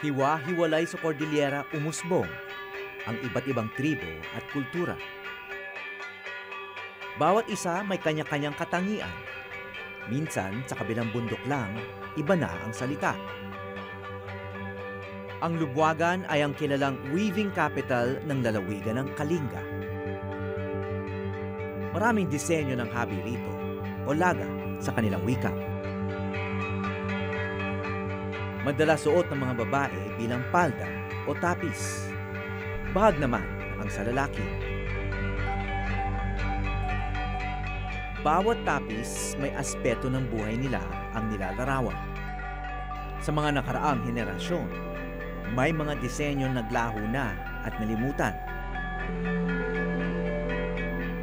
hiwa-hiwalay sa Cordillera umusbong ang iba't ibang tribo at kultura. Bawat isa may kanya-kanyang katangian. Minsan, sa kabilang bundok lang, iba na ang salita. Ang Lubwagan ay ang kilalang weaving capital ng lalawigan ng Kalinga. Maraming disenyo ng habi rito o laga sa kanilang wika. Madalas suot ng mga babae bilang palda o tapis. Bahag naman ang sa lalaki. Bawat tapis may aspeto ng buhay nila ang nilalarawan. Sa mga nakaraang henerasyon, may mga disenyo naglaho na at nalimutan.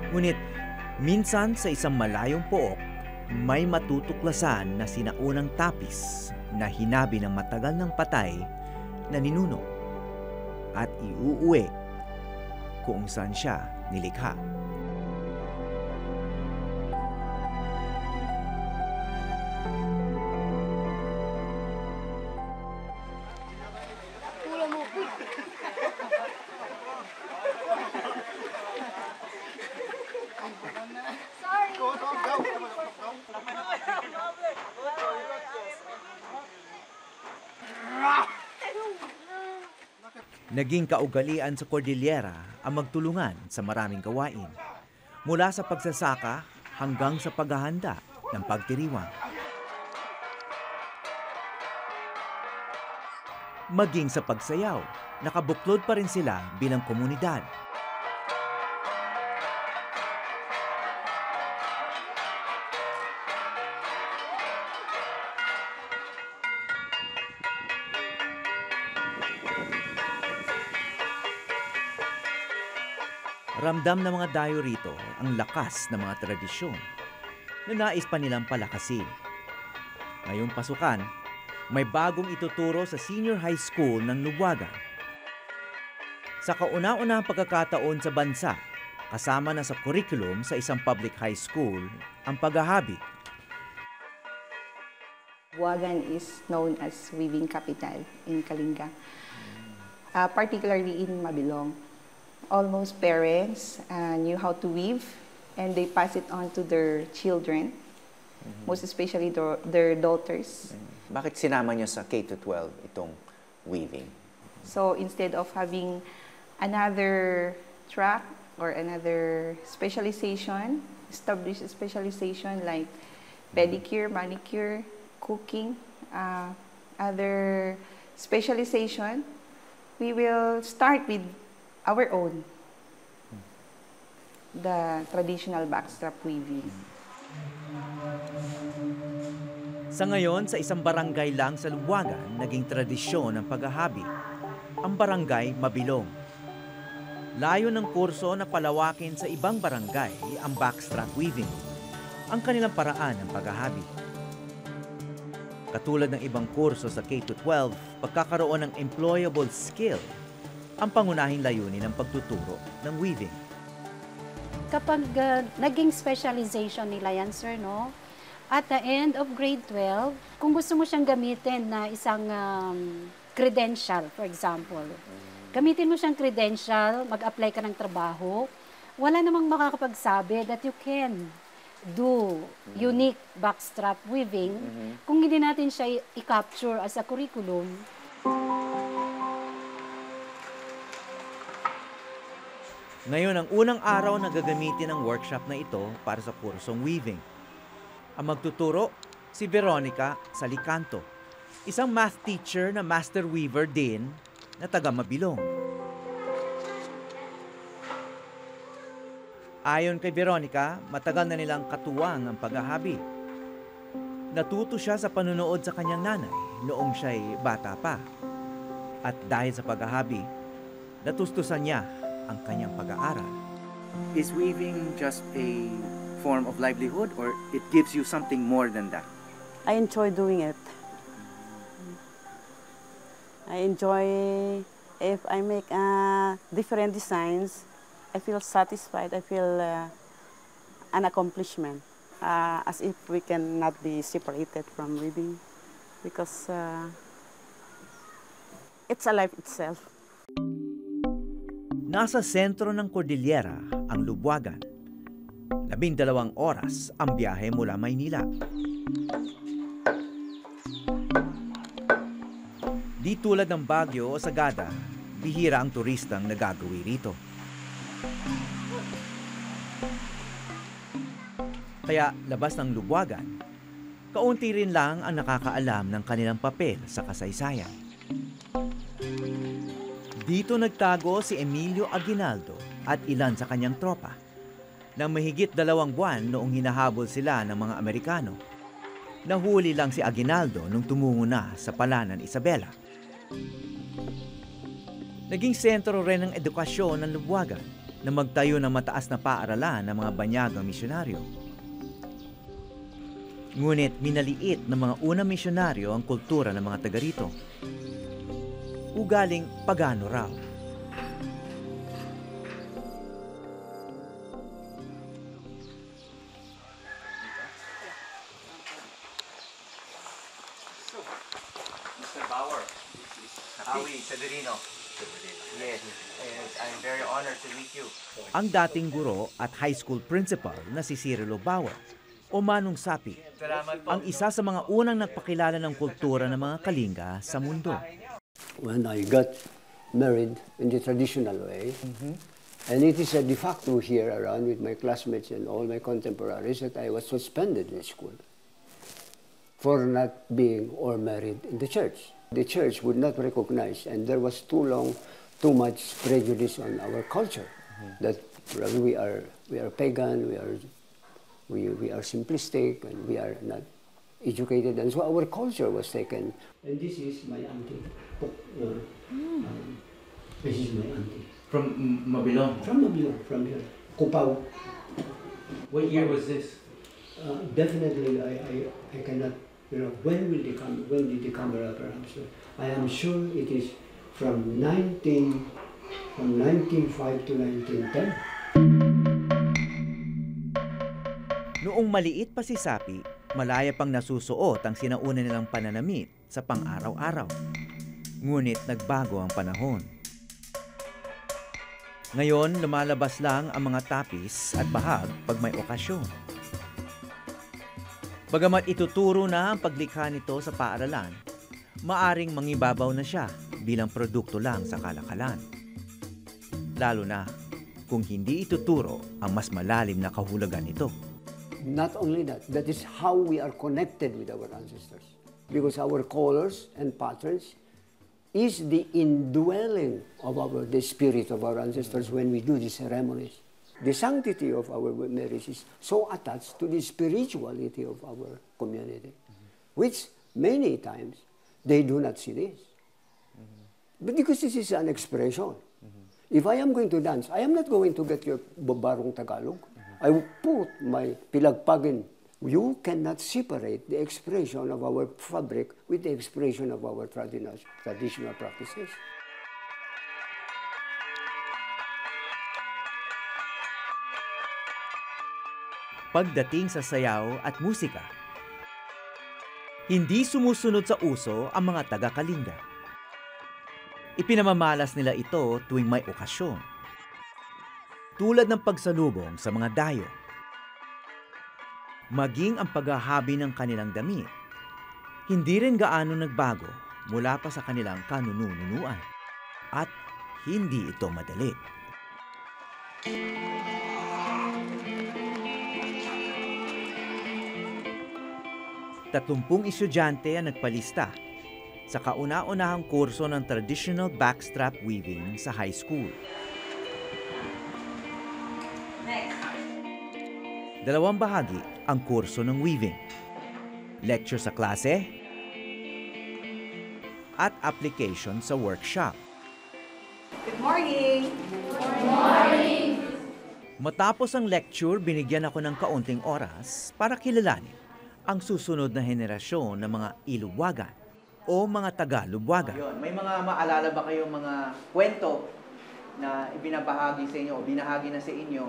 Ngunit, minsan sa isang malayong pook, may matutuklasan na sinaunang tapis na hinabi ng matagal ng patay na ninuno at iuuwi kung saan siya nilikha. Naging kaugalian sa Cordillera ang magtulungan sa maraming gawain, mula sa pagsasaka hanggang sa paghahanda ng pagtiriwang. Maging sa pagsayaw, nakabuklod pa rin sila bilang komunidad. Ramdam ng mga dayo rito ang lakas ng mga tradisyon na nais pa nilang palakasin. Ngayong pasukan, may bagong ituturo sa Senior High School ng Lubwagan. Sa kauna-unang pagkakataon sa bansa, kasama na sa curriculum sa isang public high school ang paghahabi. Lubwagan is known as weaving capital in Kalinga, particularly in Mabilong. Almost parents knew how to weave, and they pass it on to their children, most especially their daughters. Bakit sinama niyo sa K-12 itong weaving? So instead of having another track or another specialization, established specialization like pedicure, manicure, cooking, other specialization, we will start with our own, the traditional backstrap weaving. Sa ngayon, sa isang barangay lang sa Lubwagan, naging tradisyon ang paghahabi, ang barangay Mabilong. Layo ng kurso na palawakin sa ibang barangay ang backstrap weaving, ang kanilang paraan ng paghahabi. Katulad ng ibang kurso sa K-12, pagkakaroon ng employable skill ang pangunahing layunin ng pagtuturo ng weaving. Kapag naging specialization nila yan, sir, no? At the end of grade 12, kung gusto mo siyang gamitin na isang credential, for example, gamitin mo siyang credential, mag-apply ka ng trabaho, wala namang makakapagsabi that you can do unique backstrap weaving kung hindi natin siya i-capture as a curriculum. Ngayon ang unang araw na gagamitin ang workshop na ito para sa kursong weaving. Ang magtuturo, si Veronica Salicanto, isang math teacher na master weaver din na taga Mabilong. Ayon kay Veronica, matagal na nilang katuwang ang paghahabi. Natuto siya sa panunood sa kanyang nanay noong siya'y bata pa. At dahil sa paghahabi, natustusan niya ang kanyang pag-aaral. Is weaving just a form of livelihood or it gives you something more than that? I enjoy doing it. I enjoy if I make different designs, I feel satisfied, I feel an accomplishment, as if we cannot be separated from weaving because it's alive itself. Nasa sentro ng Cordillera ang Lubuagan. 12 oras ang biyahe mula Maynila. Di tulad ng Baguio o Sagada, bihira ang turistang nagagawi rito. Kaya labas ng Lubuagan, kaunti rin lang ang nakakaalam ng kanilang papel sa kasaysayan. Dito nagtago si Emilio Aguinaldo at ilan sa kanyang tropa nang mahigit 2 buwan noong hinahabol sila ng mga Amerikano. Nahuli lang si Aguinaldo nung tumungo na sa Palanan Isabela. Naging sentro rin ng edukasyon ng Lubuagan na magtayo ng mataas na paaralan ng mga banyagang misyonaryo. Ngunit minaliit ng mga unang misyonaryo ang kultura ng mga taga rito. Ugaling pagano raw. Mr. Bauer, Awi Severino. Yes, I'm very honored to meet you. Ang dating guro at high school principal na si Cirilo Bauer o Manong Sapi, ang isa sa mga unang nagpakilala ng kultura ng mga Kalinga sa mundo. When I got married in the traditional way, and it is a de facto here around with my classmates and all my contemporaries that I was suspended in school for not being or married in the church. The church would not recognize, and there was too much prejudice on our culture, that we are pagan, we are simplistic, and we are not educated, and so our culture was taken. And this is my auntie. This is my auntie. From Mabilon? From Mabilon, from here. Kupao. What year was this? Definitely, I cannot. You know, when did they come around, perhaps? I am sure it is from 1905 to 1910. Noong maliit pa si Sapi, malaya pang nasusuot ang sinauna nilang pananamit sa pang-araw-araw. Ngunit nagbago ang panahon. Ngayon, lumalabas lang ang mga tapis at bahag pag may okasyon. Bagamat ituturo na ang paglikha nito sa paaralan, maaring mangibabaw na siya bilang produkto lang sa kalakalan. Lalo na kung hindi ituturo ang mas malalim na kahulugan nito. Not only that, that is how we are connected with our ancestors. Because our colors and patterns is the indwelling of the spirit of our ancestors when we do these ceremonies. The sanctity of our marriage is so attached to the spirituality of our community, which many times they do not see this. But because this is an expression. If I am going to dance, I am not going to get your babarong Tagalog. I will put my pilagpagin. You cannot separate the expression of our fabric with the expression of our traditional practices. Pagdating sa sayaw at musika, hindi sumusunod sa uso ang mga taga-Kalinga. Ipinamamalas nila ito tuwing may okasyon. Tulad ng pagsalubong sa mga dayo. Maging ang paghahabi ng kanilang damit, hindi rin gaano nagbago mula pa sa kanilang kanununuan. At hindi ito madali. Tatlumpung estudyante ang nagpalista sa kauna-unahang kurso ng traditional backstrap weaving sa high school. 2 bahagi ang kurso ng weaving. Lecture sa klase at application sa workshop. Good morning! Good morning! Matapos ang lecture, binigyan ako ng kaunting oras para kilalanin ang susunod na henerasyon ng mga Ilubuagan o mga taga-Lubuagan. May mga maalala ba kayong mga kwento na ibinabahagi sa inyo o binahagi na sa inyo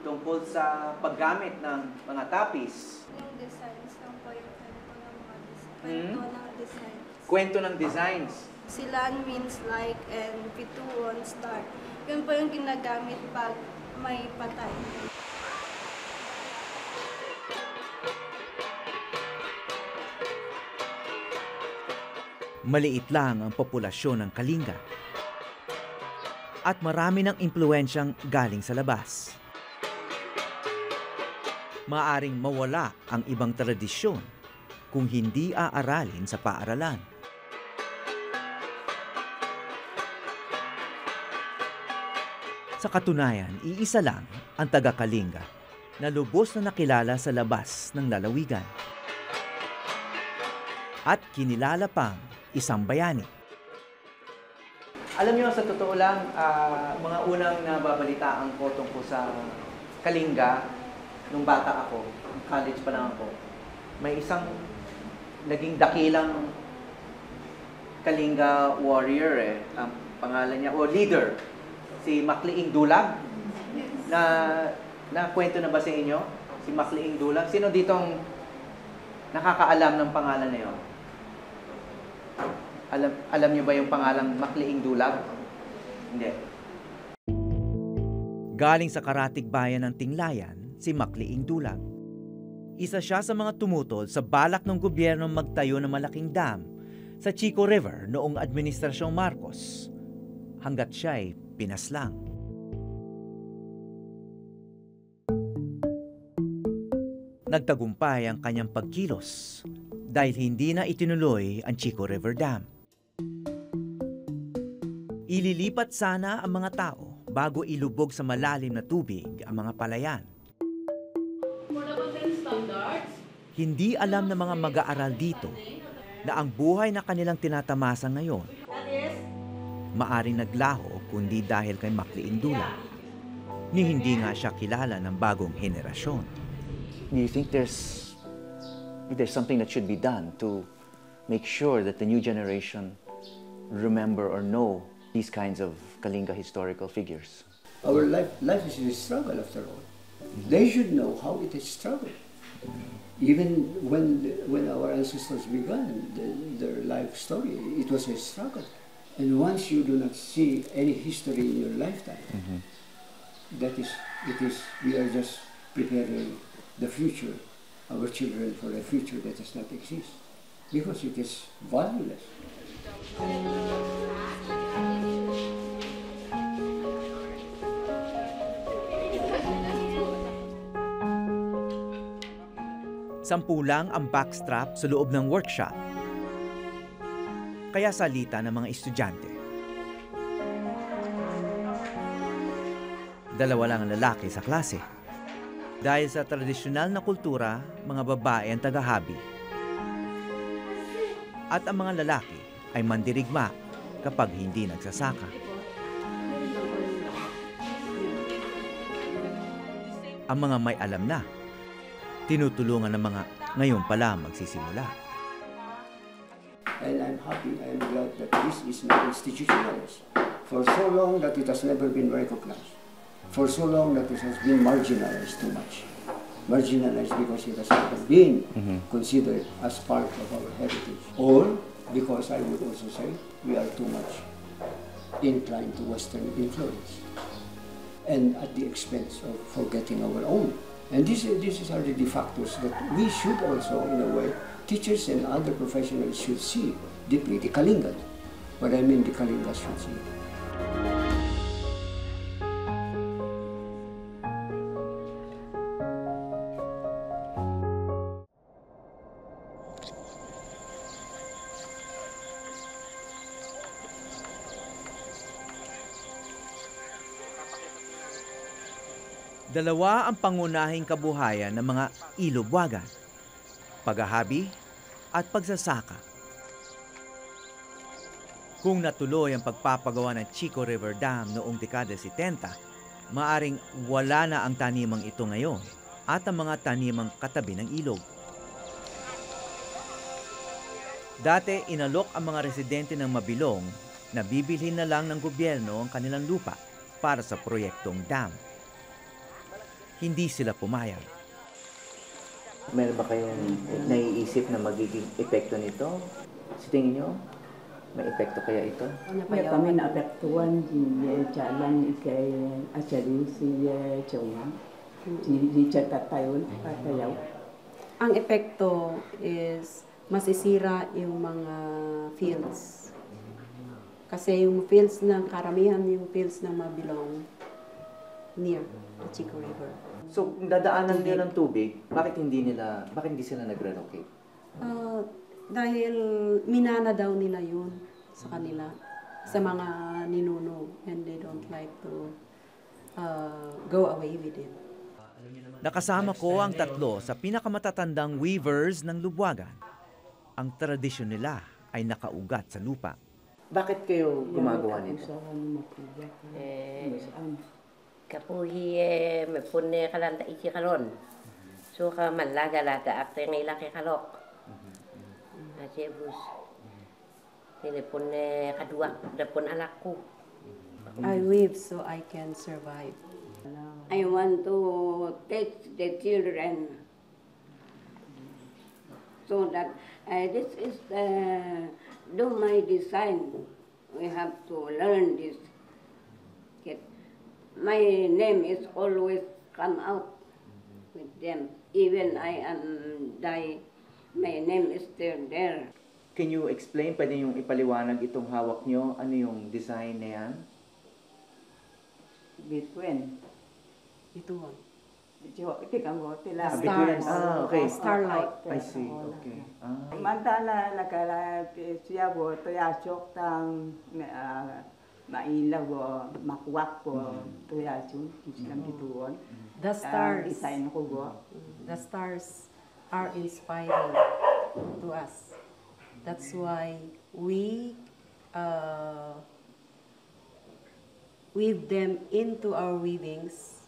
tungkol sa paggamit ng mga tapis? Yung designs ng kwento ng designs. Kwento ng designs. Silan means like and pituon star. Yun po yung ginagamit pag may patay. Maliit lang ang populasyon ng Kalinga at marami ng impluwensyang galing sa labas. Maaring mawala ang ibang tradisyon kung hindi aaralin sa paaralan. Sa katunayan, iisa lang ang taga-Kalinga na lubos na nakilala sa labas ng lalawigan. At kinilala pang isang bayani. Alam niyo, sa totoo lang, mga unang nababalitaan ko tungkol sa Kalinga, nung bata ako, college pa lang ako, may isang naging dakilang Kalinga warrior ang pangalan niya, o leader. Si Macliing Dulag, na kwento na ba sa inyo? Si Macliing Dulag. Sino ditong nakakaalam ng pangalan na yun? Alam niyo ba yung pangalan Macliing Dulag? Hindi. Galing sa karatig bayan ng Tinglayan, si Macliing Dulag. Isa siya sa mga tumutol sa balak ng gobyerno magtayo ng malaking dam sa Chico River noong Administrasyong Marcos, hanggat siya'y pinaslang. Nagtagumpay ang kanyang pagkilos dahil hindi na itinuloy ang Chico River Dam. Ililipat sana ang mga tao bago ilubog sa malalim na tubig ang mga palayan. Hindi alam ng mga mag-aaral dito na ang buhay na kanilang tinatamasa ngayon maaring naglaho kundi dahil kay Macliing Dulag, ni hindi nga siya kilala ng bagong henerasyon. Do you think there's something that should be done to make sure that the new generation remember or know these kinds of Kalinga historical figures? Our life is a struggle after all. They should know how it is struggled. Even when our ancestors began their life story, it was a struggle. And once you do not see any history in your lifetime, we are just preparing the future, our children, for a future that does not exist, because it is valueless. Sampu lang ang backstrap sa loob ng workshop. Kaya salita ng mga estudyante. Dalawa lang ang lalaki sa klase. Dahil sa tradisyonal na kultura, mga babae ang tagahabi. At ang mga lalaki ay mandirigma kapag hindi nagsasaka. Ang mga may alam na, tinutulungan ng mga ngayon pala magsisimula. And I'm happy, I'm glad that this is now institutionalized. For so long that it has never been recognized. For so long that it has been marginalized too much. Marginalized because it has never been considered as part of our heritage. Or because I would also say we are too much inclined to Western influence. And at the expense of forgetting our own. And these are the de factos that we should also, in a way, teachers and other professionals should see deeply, the Kalinga. What I mean, the Kalinga should see. Dalawa ang pangunahing kabuhayan ng mga Ilobwagan: paghahabi at pagsasaka. Kung natuloy ang pagpapagawa ng Chico River Dam noong dekada 70, maaring wala na ang tanimang ito ngayon at ang mga tanimang katabi ng ilog. Dati inalok ang mga residente ng Mabilong na bibilhin na lang ng gobyerno ang kanilang lupa para sa proyektong dam. Hindi sila pumayag. Meron ba kayong naiisip na magiging epekto nito? Sa tingin nyo? May epekto kaya ito? Hindi kami naapektuhan di jalan ikay ajarin si Jawa. Di Jatatayon, Patayaw. Ang epekto is masisira yung mga fields. Kasi yung fields ng karamihan, yung fields na mabilong near the Chico River. So, dadaanan nila ng tubig, bakit hindi sila nagre-relocate? Dahil minana daw nila yun sa kanila, sa mga ninuno, and they don't like to go away with it. Nakasama ko ang tatlo sa pinakamatatandang weavers ng Lubwagan. Ang tradisyon nila ay nakaugat sa lupa. Bakit kayo gumagawa nito? Kapuhi may pune kalanda iki kalon. So ka manlaga-laga akte ngila kay kalok. Ajebus. Telepon kadua dapon anakku. I weave so I can survive. I want to teach the children so that this is do my design. We have to learn this. My name is always come out with them. Even I am die, my name is still there. Can you explain? Pwede yung ipaliwanag itong hawak nyo? Ano yung design na yan? Between. Bituan. Okay. Starlight. I see. Okay. Mantala nakalat siya po toyasok tang mailaw o makuwak po toyasun isang bituon. The stars. Design ko po. The stars are inspiring to us. That's why we weave them into our weavings.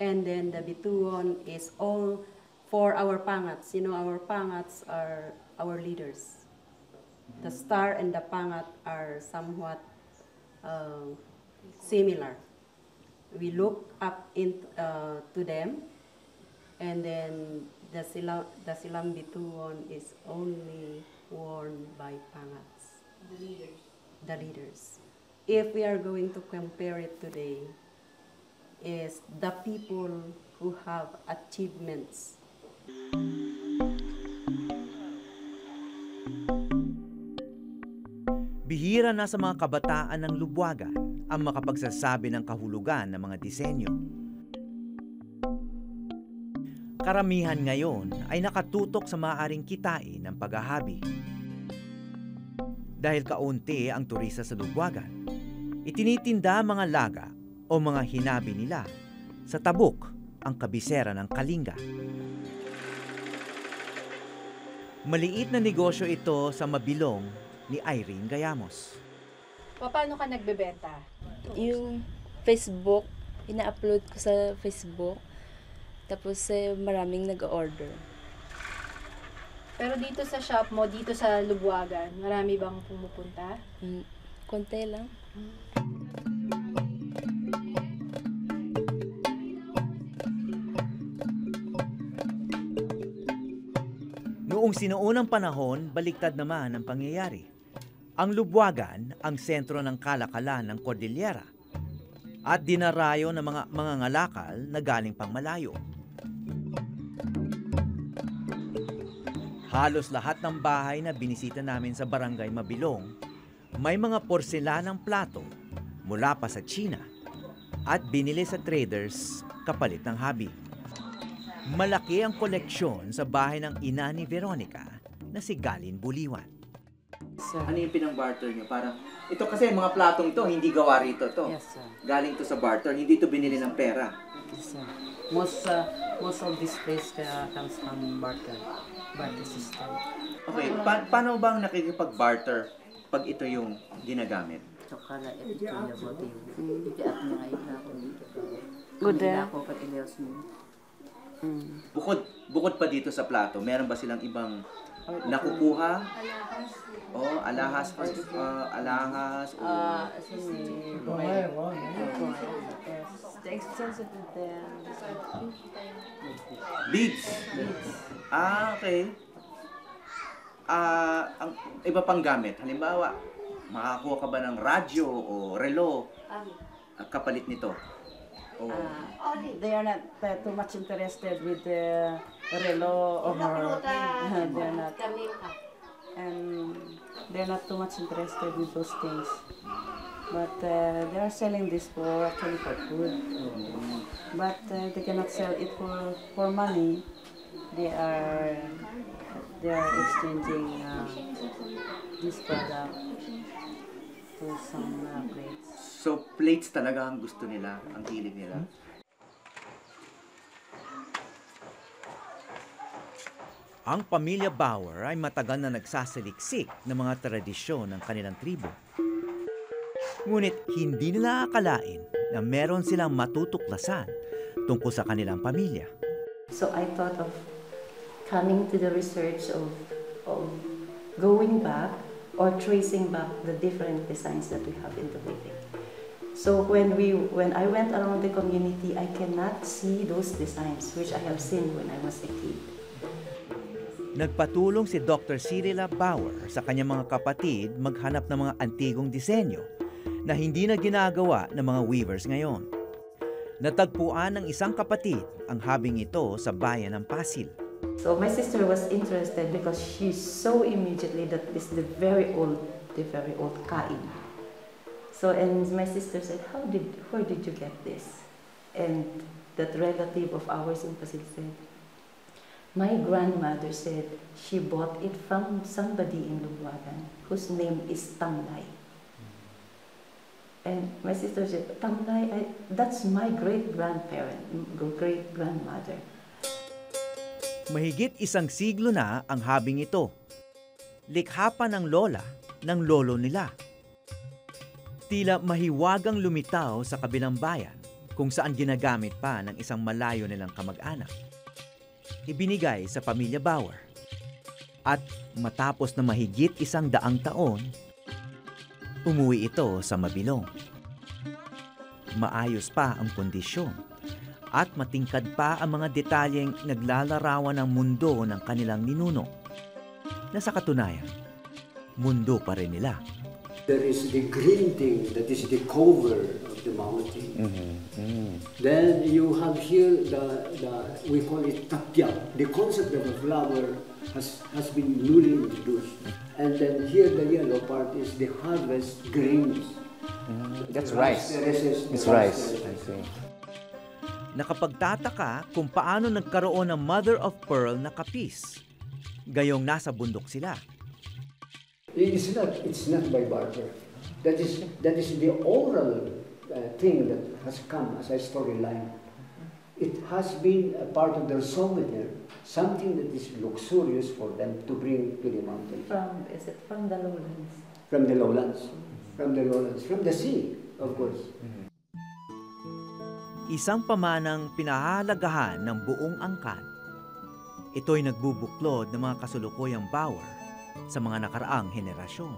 And then the bituon is all for our pangats. You know, our pangats are our leaders. The star and the pangat are somewhat similar. We look up into to them, and then the silang bituon is only worn by pangats. The leaders. If we are going to compare it today, is the people who have achievements. Bihira na sa mga kabataan ng Lubwagan ang makapagsasabi ng kahulugan ng mga disenyo. Karamihan ngayon ay nakatutok sa maaaring kitain ng paghahabi. Dahil kaunti ang turista sa Lubwagan, itinitinda mga laga o mga hinabi nila sa tabok ang kabisera ng Kalinga. Maliit na negosyo ito sa Mabilong ni Irene Gayamos. Paano ka nagbebenta? Yung Facebook, ina-upload ko sa Facebook. Tapos maraming nag-order. Pero dito sa shop mo, dito sa Lubwagan, marami bang pumupunta? Konti lang. Noong sinuunang panahon, baliktad naman ang pangyayari. Ang Lubwagan ang sentro ng kalakalan ng Cordillera at dinarayo ng mga ngalakal na galing pang malayo. Halos lahat ng bahay na binisita namin sa Barangay Mabilong may mga porselanang plato mula pa sa China at binili sa traders kapalit ng habi. Malaki ang koleksyon sa bahay ng ina ni Veronica na si Galin Buliwan. Sir. Ano yung pinang-barter nyo? Parang, ito kasi mga platong ito, hindi gawa rito ito. Yes, sir. Galing to sa barter, hindi ito binili ng pera. Yes, sir. Most of this place comes from barter system. Okay, paano bang nakikipag-barter pag ito yung ginagamit? Good day. Bukod pa dito sa plato, meron ba silang ibang nakukuha? Alahas. The exchange of the beads. Okay. ang iba pang gamit. Halimbawa, makakuha ka ba ng radyo o relo kapalit nito? Oh. They are not too much interested with the relo or they're not. And they're not too much interested with those things. But they are selling this for actually for food. But they cannot sell it for money. They are exchanging this product for some plates. So plates talaga ang gusto nila, ang hilig nila. Ang pamilya Bauer ay matagal na nagsasaliksik ng mga tradisyon ng kanilang tribo. Ngunit hindi nila akalain na meron silang matutuklasan tungkol sa kanilang pamilya. So I thought of coming to the research of going back or tracing back the different designs that we have in the building. So when I went around the community, I cannot see those designs which I have seen when I was a kid. Nagpatulong si Dr. Cirila Bauer sa kanyang mga kapatid maghanap ng mga antigong disenyo na hindi na ginagawa ng mga weavers ngayon. Natagpuan ng isang kapatid ang habing ito sa bayan ng Pasil. So my sister was interested because she saw immediately that this is the very old kain. So and my sister said, where did you get this? And that relative of ours in Pasig said, my grandmother said she bought it from somebody in Lumbagan whose name is Tanglay. And my sister said, Tanglay, that's my great grandmother. Mahigit isang siglo na ang habing ito. Likha pa ng lola ng lolo nila. Tila mahiwagang lumitaw sa kabilang bayan kung saan ginagamit pa ng isang malayo nilang kamag-anak. Ibinigay sa pamilya Bauer. At matapos na mahigit 100 taon, umuwi ito sa Mabilong. Maayos pa ang kondisyon. At matingkad pa ang mga detalyeng naglalarawan ng mundo ng kanilang ninuno. Na sa katunayan, mundo pa rin nila. There is the green thing that is the cover of the mountain. Then you have here the we call it tapia. The concept of a flower has been newly introduced. And then here the yellow part is the harvest grains. That's rice. It's rice, I think. Nakapagtataka kung paano nagkaroon ng mother of pearl na kapis, gayong nasa bundok sila. It's not by barter. That is the oral thing that has come as a storyline. It has been a part of their souvenir, something that is luxurious for them to bring to the mountains. Is it from the lowlands? From the lowlands. From the lowlands. From the sea, of course. Isang pamanang pinahalagahan ng buong angkan. Ito'y nagbubuklod ng mga kasulukuyang Bauer sa mga nakaraang henerasyon.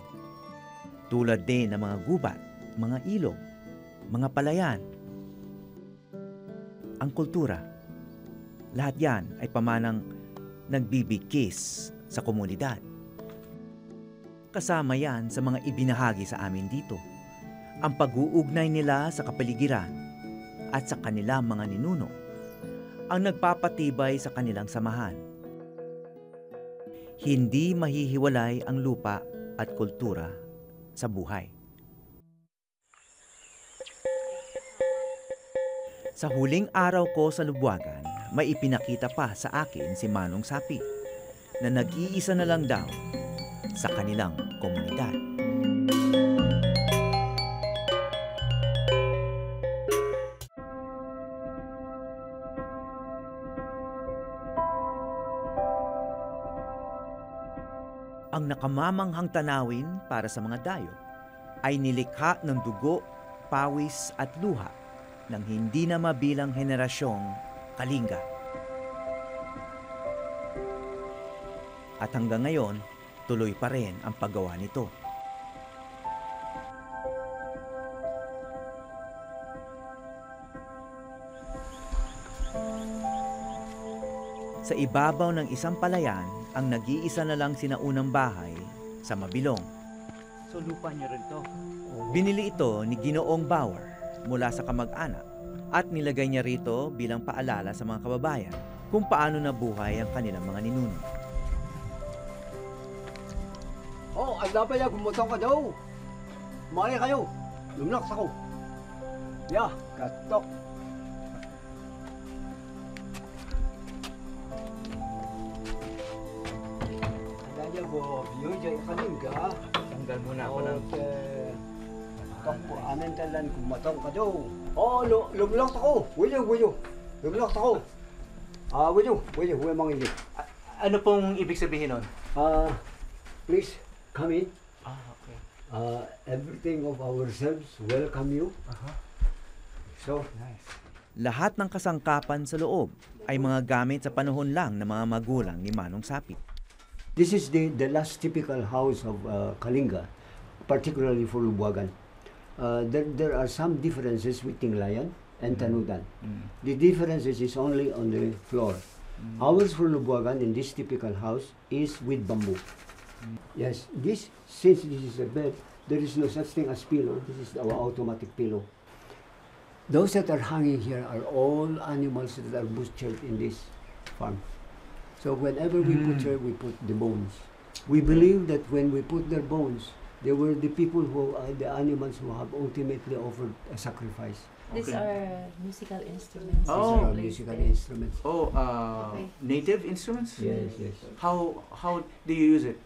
Tulad din ng mga gubat, mga ilog, mga palayan. Ang kultura, lahat yan ay pamanang nagbibigkis sa komunidad. Kasama yan sa mga ibinahagi sa amin dito. Ang pag-uugnay nila sa kapaligiran at sa kanilang mga ninuno ang nagpapatibay sa kanilang samahan. Hindi mahihiwalay ang lupa at kultura sa buhay. Sa huling araw ko sa Lubuagan, may ipinakita pa sa akin si Manong Sapi na nag-iisa na lang daw sa kanilang komunidad. Ang nakamamanghang tanawin para sa mga dayo ay nilikha ng dugo, pawis at luha ng hindi na mabilang henerasyong Kalinga. At hanggang ngayon, tuloy pa rin ang paggawa nito. Sa ibabaw ng isang palayan ang nag-iisa na lang sinaunang bahay sa Mabilong. So lupa niya rin to? Binili ito ni Ginoong Bauer mula sa kamag-anak at nilagay niya rito bilang paalala sa mga kababayan kung paano nabuhay ang kanilang mga ninuno. Oh, alabay ya, gumutaw ka daw. Mali kayo, lumlaks ako. Ya, katok. Adanya bo, biyo jay kanin ka. Tanggal muna ako ng... Katok po, amin talan, gumutaw ka daw. Oh, lumlaks ako. Wiyo. Lumlaks ako. Ah, wiyo, huwag mang hindi. Ano pong ibig sabihin nun? Please, come in. Ah, okay. Everything of ourselves welcome you. So nice. Lahat ng kasangkapan sa loob ay mga gamit sa panahon lang ng mga magulang ni Manong Sapit. This is the last typical house of Kalinga, particularly for Lubuagan. There are some differences with Tinglayan and Tanudan. The differences is only on the floor. Ours for Lubuagan in this typical house is with bamboo. Yes, this, since this is a bed, there is no such thing as pillow. This is our automatic pillow. Those that are hanging here are all animals that are butchered in this farm. So whenever we butcher, we put the bones. We believe that when we put their bones, they were the people who are the animals who have ultimately offered a sacrifice. Okay. These are musical instruments. Oh, these are musical instruments. Oh, okay. Native instruments? Yes, yes. How do you use it?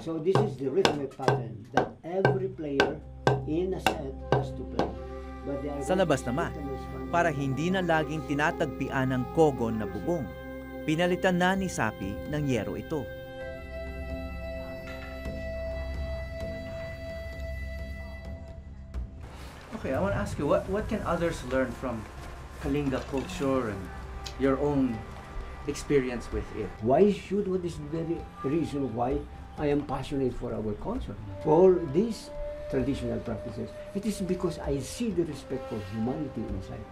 So this is the rhythmic pattern that every player in a set has to play. Sa labas naman, para hindi na laging tinatagpian ng kogon na bubong, pinalitan na ni Sapi ng yero ito. Okay, I want to ask you, what can others learn from Kalinga culture and your own experience with it? Why should we? This is the reason why I am passionate for our culture, for these traditional practices. It is because I see the respect for humanity inside.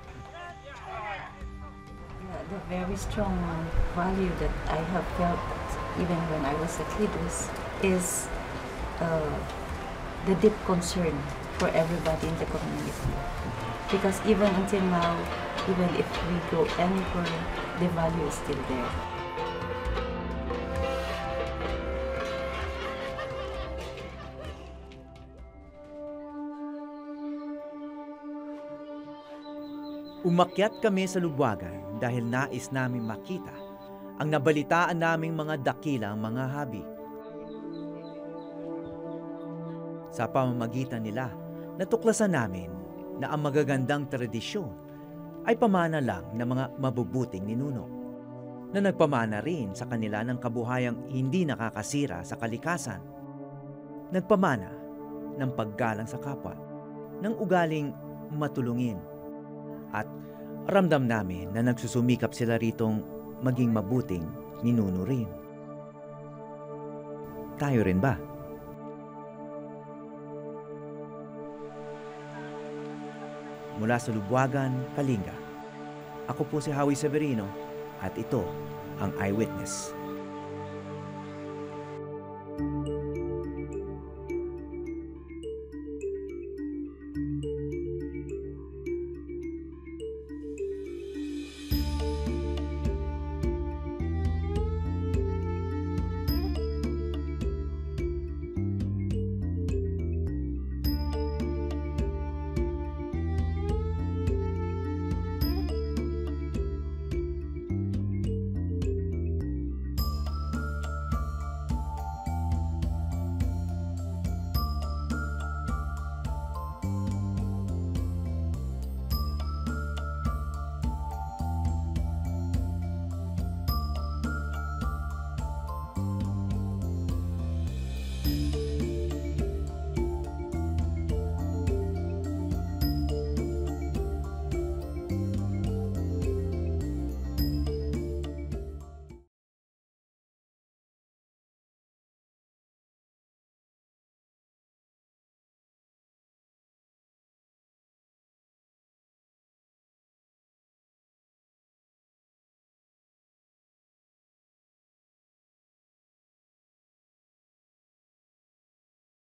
Yeah, the very strong value that I have felt even when I was a kid is the deep concern for everybody in the community. Because even until now, even if we go anywhere, the value is still there. Umakyat kami sa Lubuagan dahil nais namin makita ang nabalitaan naming mga dakilang mga habi. Sa pamamagitan nila, natuklasan namin na ang magagandang tradisyon ay pamana lang ng mga mabubuting ninuno na nagpamana rin sa kanila ng kabuhayang hindi nakakasira sa kalikasan, nagpamana ng paggalang sa kapwa, ng ugaling matulungin, at ramdam namin na nagsusumikap sila ritong maging mabuting ninuno rin. Tayo rin ba? Mula sa Lubuagan, Kalinga. Ako po si Howie Severino at ito ang Eyewitness.